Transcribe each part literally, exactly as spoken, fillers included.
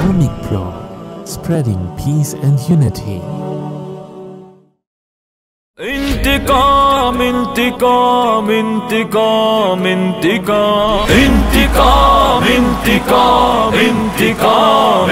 Islamic Pro, spreading peace and unity. Intiqam, intiqam, intiqam, intiqam, intiqam, intiqam,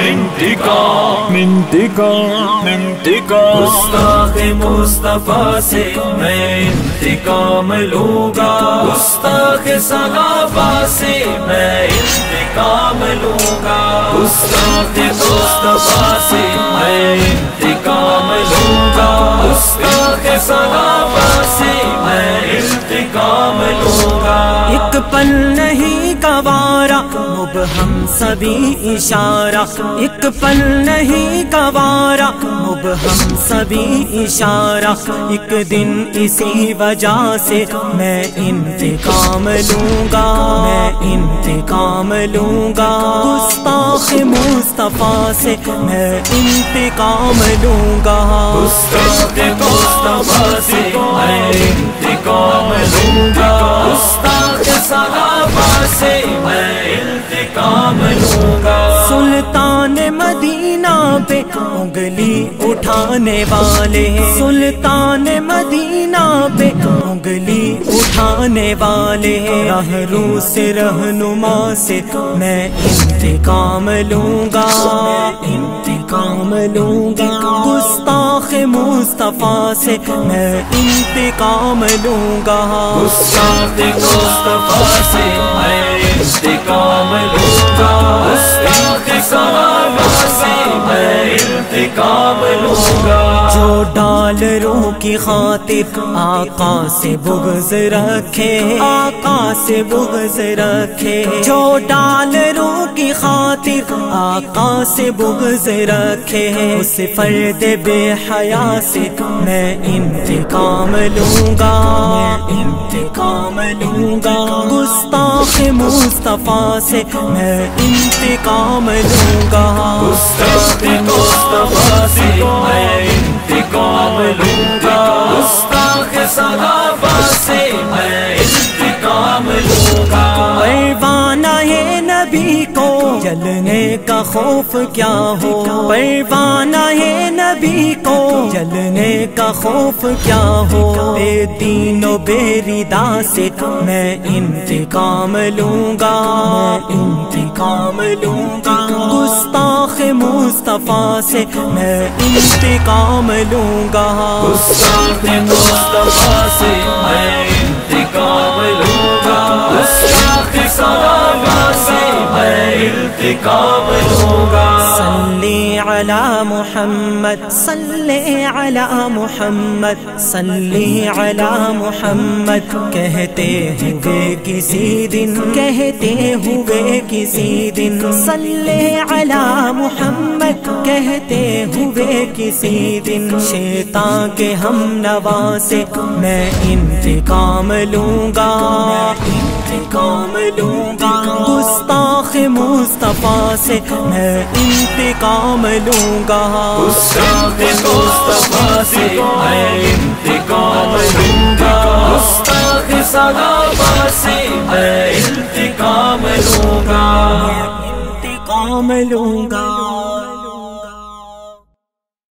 intiqam, intiqam, intiqam, intiqam. Gustakh E Mustafa से मैं इंतिकाम लूंगा, गुस्ताख सगाफा से मैं इंतिकाम लूंगा, गुस्ताख मुस्तफा से मैं इंतिकाम लूंगा, गुस्ताख सगाफा से मैं इंतिकाम लूंगा। एक पल नहीं गवारा मुबहम सभी इशारा, एक पल नहीं गवारा मुबहम सभी इशारा, एक दिन इसी वजह से मैं इंतिकाम लूंगा, मैं इंतिकाम लूंगा, गुस्ताख मुस्तफा से मैं इंतिकाम लूंगा, गुस्ताख मुस्तफा से मैं इंतिकाम लूंगा, गुस्ताख सगाफा से मैं इंतिकाम लूंगा। सुल्तान मदीना पे उंगली उठाने वाले, सुल्तान मदीना पे उंगली उठाने वाले, रहरू से रहनुमा से मैं इंतिकाम लूंगा, मैं इंतिकाम लूंगा, गुस्ताख मुस्तफा से मैं इंतिकाम लूंगा, गुस्ताख मुस्तफा से मैं इंतिकाम लूंगा, इंतिकाम लूंगा। जो डालरों की खातिर आका से बुग़्ज़ रखे, आका से बुग़्ज़ रखे, जो डालरों की खातिर आका से बुग़्ज़ रखे, उस फर्द बेहया से मैं इंतिकाम लूंगा, मैं इंतिकाम लूंगा, गुस्ताख मुस्तफा से मैं इंतिकाम लूंगा, गुस्ताख मुस्तफा से मैं इंतिकाम लूंगा, गुस्ताख सगाफा से मैं इंतिकाम लूंगा। परवाना-ए नबी को जलने का खौफ क्या हो, परवाना-ए नबी को जलने का खौफ क्या हो, बेदीनो बेरिदा से मैं इंतिकाम लूंगा, मैं इंतिकाम लूंगा, गुस्ताख मुस्तफा से मैं इंतिकाम लूंगा, गुस्ताख मुस्तफा से मैं इंतिकाम लूंगा, गुस्ताख सगाफा से मैं इंतिकाम लूंगा। सल्ली अला मुहम्मद, सल्ली अला मुहम्मद, सल्ली अला मुहम्मद, कहते हुए किसी दिन, कहते हुए किसी दिन, सल्ली अला मुहम्मद, कहते हुए किसी दिन, शैतान के हम नवा से मैं इंतिकाम लूंगा, इंतिकाम लूंगा, गुस्ताख मुस्तफा से मैं इंतिकाम लूंगा, गुस्ताख मुस्तफा से मैं इंतिकाम लूंगा, गुस्ताख सगाफा से मैं इंतिकाम लूंगा, इंतिकाम लूंगा।